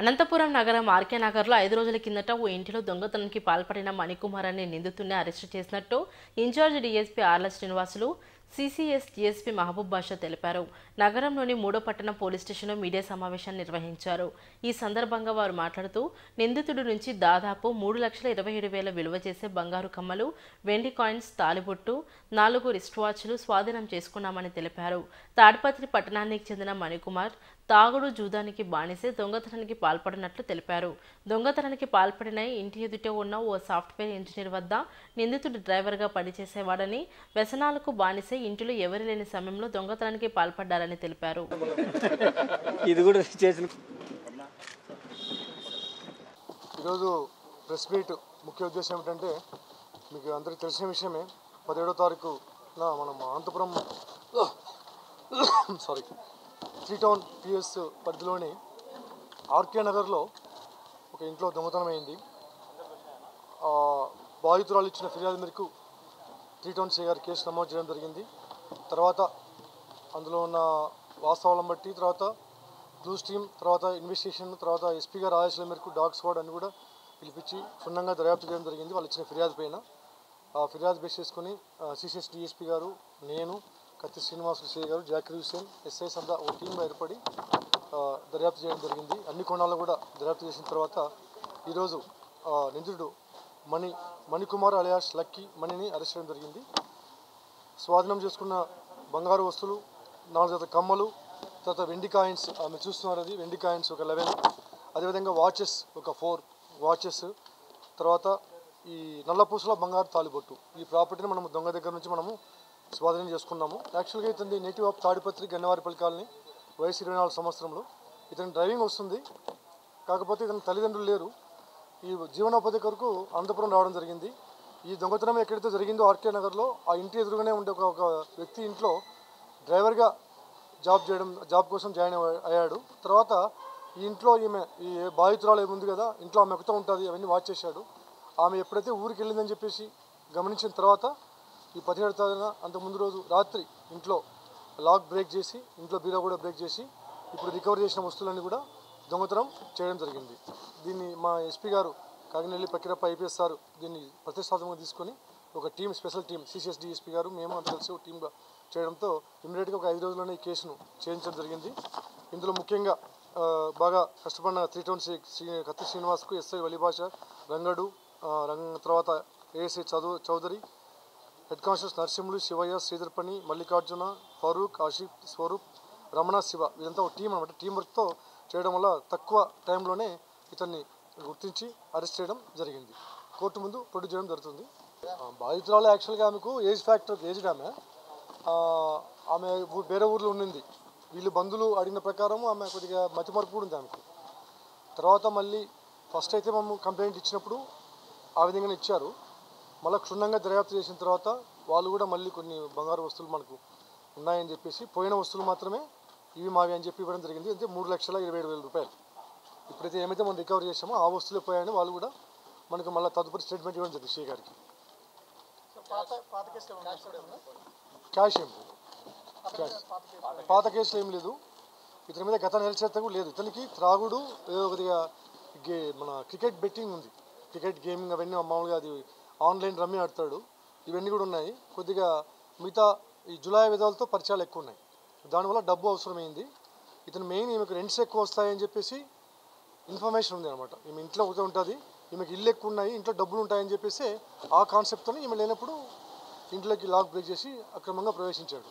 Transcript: అనంతపురం నగరం ఆర్కే నగర్లో 5 రోజుల కిందట ఓ ఇంటిలో దొంగతనానికి పాల్పడిన మణికుమార్ అనే నిందితుడిని అరెస్ట్ చేసినట్టు incharge DSP Arla Srinivasulu CCS DSP Mahaboob Basha తెలిపారు. నగరంలోని మూడో పట్టణ పోలీస్ స్టేషన్లో మీడియా సమావేశాన్ని నిర్వహించారు. ఈ సందర్భంగా వారు మాట్లాడుతూ నిందితుడి నుంచి దాదాపు 3,27,000 విలువ చేసే బంగారు కమ్మలు, వెండి కాయిన్స్, తాలిబొట్టు, 4 రిస్ట్ వాచ్లు స్వాధీనం చేసుకున్నామని తెలిపారు. తాడిపత్రి పట్టణానికి చెందిన మణికుమార్ తాగుడు జూదానికి బానిసే దొంగతనానికి పాల్పడినట్లు తెలిపారు. దొంగతనానికి పాల్పడిన ఇంటి ఎదుట ఉన్న ఓ సాఫ్ట్వేర్ ఇంజనీర్ వద్ద నిందితుడు డ్రైవర్గా పనిచేసేవాడని, వ్యసనాలకు బానిసే ఇంటిలో ఎవరు లేని సమయంలో దొంగతనానికి పాల్పడ్డారని తెలిపారు. ఈరోజు ప్రెస్ మీట్ ముఖ్య ఉద్దేశం ఏమిటంటే, మీకు అందరికీ తెలిసిన విషయమే, 17వ తారీఖు మనం అనంతపురం శ్రీటౌన్ పిఎస్ పరిధిలోని ఆర్కే నగర్లో ఒక ఇంట్లో దొంగతనమైంది. బాధితురాలు ఇచ్చిన ఫిర్యాదు మేరకు శ్రీటౌన్ సి గారు కేసు నమోదు చేయడం జరిగింది. తర్వాత అందులో ఉన్న వాస్తవాలను బట్టి, తర్వాత బ్లూ స్ట్రీమ్, తర్వాత ఇన్వెస్టిగేషన్, తర్వాత ఎస్పీ గారు ఆదేశాల మేరకు డాగ్ స్క్వాడ్ అని కూడా పిలిపించి క్షుణ్ణంగా దర్యాప్తు చేయడం జరిగింది. వాళ్ళు ఇచ్చిన ఫిర్యాదు పైన ఫిర్యాదు బేస్ చేసుకొని CCS DSP గారు, నేను, కత్తి శ్రీనివాసులు సిఐ గారు, జాకిర్ హుస్సేన్ ఎస్ఐస్ అంతా ఒక టీంగా ఏర్పడి దర్యాప్తు చేయడం జరిగింది. అన్ని కోణాలను కూడా దర్యాప్తు చేసిన తర్వాత ఈరోజు నిందితుడు మణికుమార్ అలియాస్ లక్కీ మణిని అరెస్ట్ చేయడం జరిగింది. స్వాధీనం చేసుకున్న బంగారు వస్తువులు, 4 కమ్మలు, తర్వాత వెండి కాయిన్స్, మీరు చూస్తున్నారు అది వెండి కాయిన్స్ ఒక 11, అదేవిధంగా వాచెస్ ఒక 4 వాచెస్, తర్వాత ఈ నల్లపూసల బంగారు తాలిబొట్టు. ఈ ప్రాపర్టీని మనము దొంగ దగ్గర నుంచి మనము స్వాధీనం చేసుకున్నాము. యాక్చువల్గా ఇతని native of Tadipatri Gannavaripalli colony, వయసు 24 సంవత్సరంలో. ఇతను డ్రైవింగ్ వస్తుంది, కాకపోతే ఇతని తల్లిదండ్రులు లేరు. ఈ జీవనోపాధి కొరకు అనంతపురం రావడం జరిగింది. ఈ దొంగతనం ఎక్కడైతే జరిగిందో ఆర్కే నగర్లో, ఆ ఇంటి ఎదురుగానే ఉండే ఒక వ్యక్తి ఇంట్లో డ్రైవర్గా జాబ్ కోసం జాయిన్ అయ్యాడు. తర్వాత ఈ ఇంట్లో ఈమె, ఈ బాధితురాలు ఏముంది కదా, ఇంట్లో ఆమె ఎక్కుతూ ఉంటుంది, అవన్నీ వాచ్ చేశాడు. ఆమె ఎప్పుడైతే ఊరికి వెళ్ళిందని చెప్పేసి గమనించిన తర్వాత ఈ 17వ తారీఖున అంతకుముందు రోజు రాత్రి ఇంట్లో లాక్ బ్రేక్ చేసి, ఇంట్లో బీరా కూడా బ్రేక్ చేసి, ఇప్పుడు రికవర్ చేసిన వస్తువులన్నీ కూడా దొంగతనం చేయడం జరిగింది. దీన్ని మా ఎస్పీ గారు కాకినెల్లి పక్కిరప్ప IPS సారు దీన్ని ప్రతిష్టాత్మకంగా తీసుకొని ఒక team, special team CCS DSP గారు మేము అంత కలిసి ఒక టీంగా చేయడంతో ఇమ్మీడియట్గా ఒక 5 రోజుల్లోనే ఈ కేసును చేయించడం జరిగింది. ఇందులో ముఖ్యంగా బాగా కష్టపడిన కత్తి శ్రీనివాస్కు, SI వలిభాష, రంగడు, తర్వాత ASI Chowdary, head constables Narasimhulu, Sivaiah, Sridharpani, Mallikarjuna, Farooq, Asif, Swaroop, Ramana, Siva, వీరంతా ఒక టీం అనమాట. టీం వర్క్తో చేయడం వల్ల తక్కువ టైంలోనే ఇతన్ని గుర్తించి అరెస్ట్ చేయడం జరిగింది. కోర్టు ముందు ప్రొడ్యూస్ చేయడం జరుగుతుంది. బాధితురాలు యాక్చువల్గా ఆమెకు ఏజ్ ఫ్యాక్టర్, ఏజ్డ్ ఆమె వేరే ఊర్లో ఉండింది. వీళ్ళు బంధువులు అడిగిన ప్రకారం ఆమె కొద్దిగా మతిమరుపు కూడా ఉంది ఆమెకు. తర్వాత మళ్ళీ ఫస్ట్ అయితే మేము కంప్లైంట్ ఇచ్చినప్పుడు ఆ విధంగానే ఇచ్చారు. మళ్ళీ క్షుణ్ణంగా దర్యాప్తు చేసిన తర్వాత వాళ్ళు కూడా మళ్ళీ కొన్ని బంగారు వస్తువులు మనకు ఉన్నాయని చెప్పేసి, పోయిన వస్తువులు మాత్రమే ఇవి మావి అని చెప్పి ఇవ్వడం జరిగింది. అంటే 3,27,000 రూపాయలు ఇప్పుడైతే ఏమైతే మనం రికవర్ చేసామో ఆ వస్తువులు పోయాయని వాళ్ళు కూడా మనకు మళ్ళీ తదుపరి స్టేట్మెంట్ ఇవ్వడం జరిగింది సిఐ గారికి. క్యాష్ ఏం లేదు, పాత కేసులు ఏం లేదు. ఇతని మీద గత నెల చేత కూడా లేదు. ఇతనికి త్రాగుడు, కొద్దిగా మన క్రికెట్ బెట్టింగ్ ఉంది, క్రికెట్ గేమింగ్ అవన్నీ మామూలుగా అది ఆన్లైన్ రమ్మీ ఆడతాడు, ఇవన్నీ కూడా ఉన్నాయి. కొద్దిగా మిగతా ఈ జులాయి విధాలతో పరిచయాలు ఎక్కువ ఉన్నాయి, దానివల్ల డబ్బు అవసరమైంది. ఇతను మెయిన్ ఈమెకు రెంట్స్ ఎక్కువ వస్తాయని చెప్పేసి ఇన్ఫర్మేషన్ ఉంది అనమాట. ఈమె ఇంట్లో ఒకటే ఉంటుంది, ఈమెకు ఇల్లు ఎక్కువ ఉన్నాయి, ఇంట్లో డబ్బులు ఉంటాయని చెప్పేసి ఆ కాన్సెప్ట్తో ఈమె లేనప్పుడు ఇంట్లోకి లాక్ బ్రేక్ చేసి అక్రమంగా ప్రవేశించాడు.